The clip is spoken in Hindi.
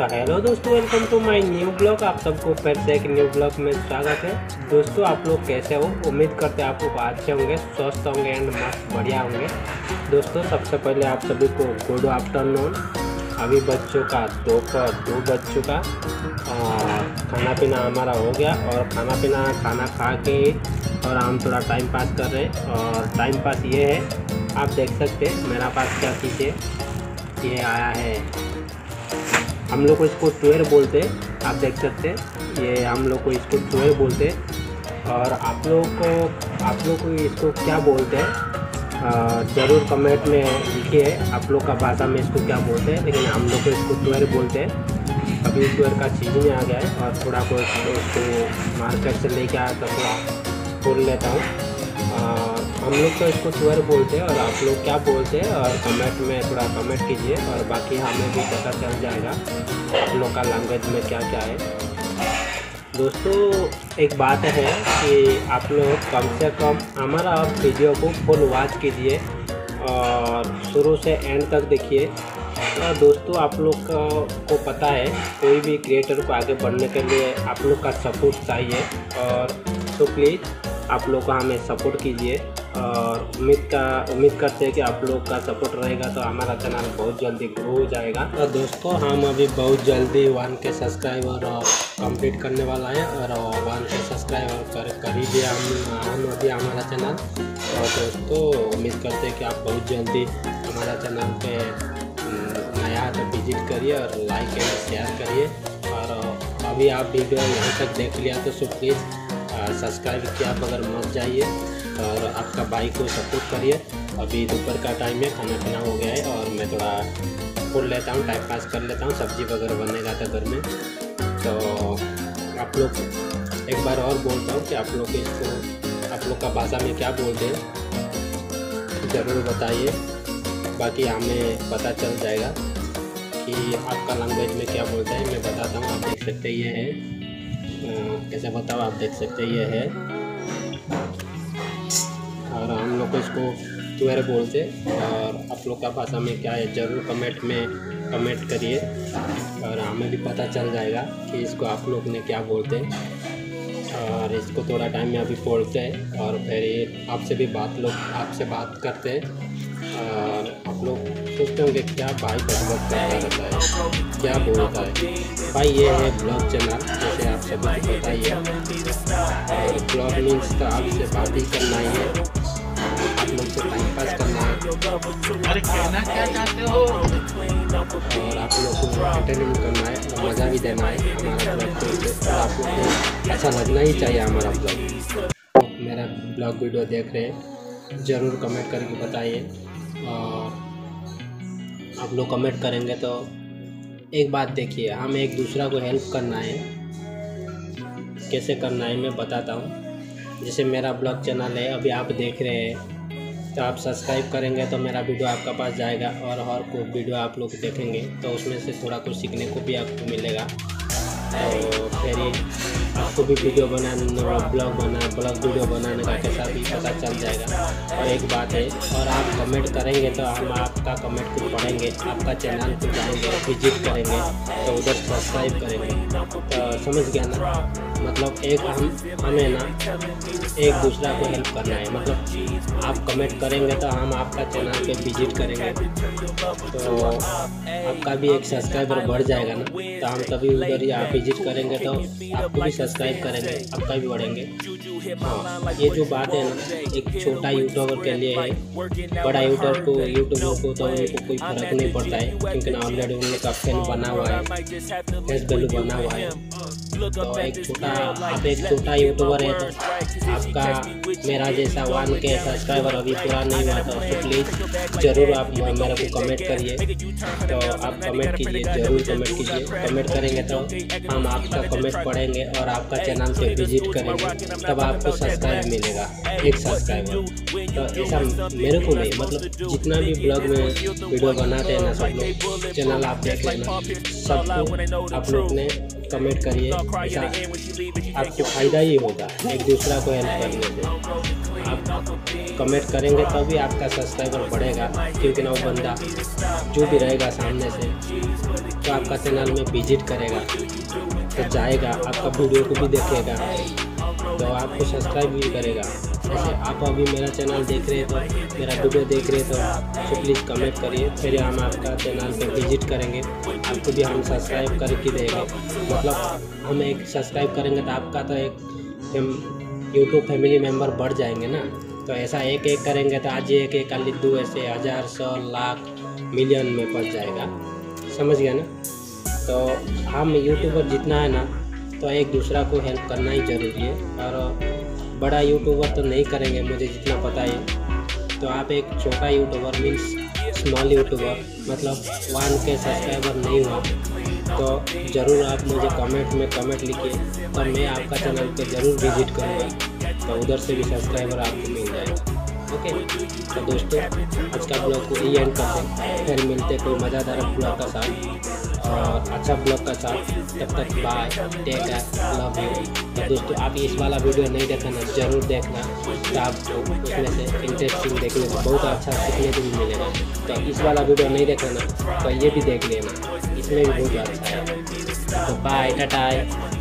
तो हेलो दोस्तों, welcome to my new blog. आप सबको फिर से एक न्यू ब्लॉग में स्वागत है। दोस्तों, आप लोग कैसे हो? उम्मीद करते हैं आप लोग अच्छे होंगे, स्वस्थ होंगे एंड मस्त बढ़िया होंगे। दोस्तों, सबसे पहले आप सभी को गुड आफ्टरनून। अभी बच्चों का दोपहर 2 बज चुका और खाना पीना हमारा हो गया और खाना खा के और हम थोड़ा टाइम पास कर रहे हैं। और टाइम पास ये है, आप देख सकते हैं मेरा पास क्या चीज़ है। ये आया है, हम लोग को इसको ट्वेर बोलते हैं। आप देख सकते हैं, ये हम लोग को इसको ट्वेर बोलते हैं। और आप लोग को इसको क्या बोलते हैं ज़रूर कमेंट में लिखिए, आप लोग का भाषा में इसको क्या बोलते हैं। लेकिन हम लोग को इसको ट्वेर बोलते हैं। अभी ट्वेर का सीजन में आ गया है और थोड़ा बहुत उसको मार्केट से लेके आया तो थोड़ा खोल लेता हूँ। हम लोग तो इसको ट्वेर बोलते हैं और आप लोग क्या बोलते हैं और कमेंट में थोड़ा कमेंट कीजिए। और बाकी हमें भी पता चल जाएगा आप लोग का लैंग्वेज में क्या क्या है। दोस्तों, एक बात है कि आप लोग कम से कम हमारा वीडियो को फुल वॉच कीजिए और शुरू से एंड तक देखिए। तो दोस्तों, आप लोग को पता है कोई भी क्रिएटर को आगे बढ़ने के लिए आप लोग का सपोर्ट चाहिए। और तो प्लीज़ आप लोग को हमें सपोर्ट कीजिए और उम्मीद करते हैं कि आप लोग का सपोर्ट रहेगा तो हमारा चैनल बहुत जल्दी ग्रो हो जाएगा। तो दोस्तों, हम अभी बहुत जल्दी 1K सब्सक्राइबर कंप्लीट करने वाला है और 1K सब्सक्राइबर कर करीब हम अभी हमारा चैनल। और दोस्तों, उम्मीद करते हैं कि आप बहुत जल्दी हमारा चैनल पे नया तो विजिट करिए और लाइक एंड शेयर करिए। और अभी आप वीडियो यहाँ तक देख लिया तो सब प्लीज़ सब्सक्राइब किया बगैर मत जाइए और आपका भाई को सपोर्ट करिए। अभी दोपहर का टाइम है, खाना पीना हो गया है और मैं थोड़ा खोल लेता हूँ, टाइम पास कर लेता हूँ। सब्जी वगैरह बनेगा था घर में। तो आप लोग एक बार और बोलता हूँ कि आप लोग इसको आप लोग का भाषा में क्या बोलते हैं ज़रूर बताइए। बाकी हमें पता चल जाएगा कि आपका लैंग्वेज में क्या बोलते हैं। मैं बताता हूँ, आप देख सकते ये है, कैसे बताओ, आप देख सकते ये है। और हम लोग को इसको तुअर बोलते हैं। और आप लोग का भाषा में क्या है ज़रूर कमेंट में कमेंट करिए और हमें भी पता चल जाएगा कि इसको आप लोग ने क्या बोलते हैं। और इसको थोड़ा टाइम में अभी फोड़ते हैं और फिर ये आपसे भी आपसे बात करते हैं। और आप लोग सोचते होंगे क्या भाई बहुत क्या बोलता है भाई। ये है ब्लॉग चैनल, जैसे आप सब बताइए। और ब्लॉग मीन्स का आपसे बात ही करना ही है, आप लोग से टाइम पास करना है और आप लोग को एंटरटेनमेंट करना है और मज़ा भी देना है हमारा ब्लॉग। तो आप लोग को अच्छा लगना ही चाहिए हमारा ब्लॉग। मेरा ब्लॉग वीडियो देख रहे हैं ज़रूर कमेंट करके बताइए। और आप लोग कमेंट करेंगे तो एक बात देखिए, हम एक दूसरा को हेल्प करना है। कैसे करना है मैं बताता हूँ। जैसे मेरा ब्लॉग चैनल है, अभी आप देख रहे हैं, तो आप सब्सक्राइब करेंगे तो मेरा वीडियो आपका पास जाएगा और कोई वीडियो आप लोग देखेंगे तो उसमें से थोड़ा कुछ सीखने को भी आपको मिलेगा। तो फिर आपको भी वीडियो बनाने और ब्लॉग वीडियो बनाने का कैसा भी पता चल जाएगा। और एक बात है, और आप कमेंट करेंगे तो हम आपका कमेंट को पढ़ेंगे, आपका चैनल को जाएंगे, विजिट करेंगे तो उधर सब्सक्राइब करेंगे। तो समझ गया ना, मतलब एक हमें ना एक दूसरा को हेल्प करना है। मतलब आप कमेंट करेंगे तो हम आपका चैनल पे विजिट करेंगे तो आपका भी एक सब्सक्राइबर बढ़ जाएगा ना। तो हम कभी उधर ही आप विजिट करेंगे तो आपको भी सब्सक्राइब करेंगे, आपका भी बढ़ेंगे। हाँ, ये जो बात है ना एक छोटा यूट्यूबर के लिए है, बड़ा यूट्यूबर को तो उनको कोई फर्क नहीं पड़ता है क्योंकि ऑलरेडी उनका फैन बना हुआ है, फेस वैल्यू बना हुआ है। तो आप एक छोटा यूट्यूबर है तो आपका मेरा जैसा 1K सब्सक्राइबर अभी पूरा नहीं हुआ था, तो प्लीज़ ज़रूर आप मेरे को कमेंट करिए। तो आप कमेंट कीजिए, ज़रूर कमेंट कीजिए। कमेंट करेंगे तो हम आपका कमेंट पढ़ेंगे और आपका चैनल पे विजिट करेंगे, तब आपको सब्सक्राइब मिलेगा, एक सब्सक्राइबर। तो ऐसा मेरे को नहीं, मतलब जितना भी ब्लॉग में वीडियो बनाते हैं ना सब लोग, चैनल आप देख लेना, सबको आप लोग ने कमेंट करिए, आपको फ़ायदा ही होगा एक दूसरा को हेल्प करने में। आप कमेंट करेंगे तभी आपका सब्सक्राइबर बढ़ेगा क्योंकि ना वो बंदा जो भी रहेगा सामने से तो आपका चैनल में विजिट करेगा, तो जाएगा, आपका वीडियो को भी देखेगा, तो आपको सब्सक्राइब भी करेगा। जैसे आप अभी मेरा चैनल देख रहे हो, मेरा वीडियो देख रहे हो, तो प्लीज़ कमेंट करिए, फिर हम आपका चैनल पर विजिट करेंगे, आपको भी हम सब्सक्राइब करके देंगे। मतलब हम एक सब्सक्राइब करेंगे तो आपका तो एक यूट्यूब फैमिली मेम्बर बढ़ जाएंगे ना। तो ऐसा एक एक करेंगे तो आज एक एक कल दो ऐसे हज़ार, सौ, लाख, मिलियन में पहुंच जाएगा, समझ गया ना। तो हम यूट्यूबर जितना है ना, तो एक दूसरा को हेल्प करना ही ज़रूरी है। और बड़ा यूट्यूबर तो नहीं करेंगे, मुझे जितना पता है। तो आप एक छोटा यूट्यूबर मीन्स स्मॉल यूट्यूबर, मतलब 1K सब्सक्राइबर नहीं हुआ, तो ज़रूर आप मुझे कमेंट में कमेंट लिखिए, तो मैं आपका चैनल पे ज़रूर विजिट करूँगा, तो उधर से भी सब्सक्राइबर आपको मिल जाएगा। ओके तो दोस्तों, आज का ब्लॉग को एंड करते हैं, फिर मिलते हैं कोई मज़ेदार ब्लॉग का साथ और अच्छा ब्लॉग का साथ। तब तक bye, take care, love you. तो दोस्तों, आप इस वाला वीडियो नहीं देखा ना, ज़रूर देखना, तो आपको उसमें से इंटरेस्टिंग देखने को बहुत अच्छा सीखने को भी मिलेगा। तो इस वाला वीडियो नहीं देखा ना, तो ये भी देख लेना, इसमें भी बहुत अच्छा है। तो बाय, टाटा।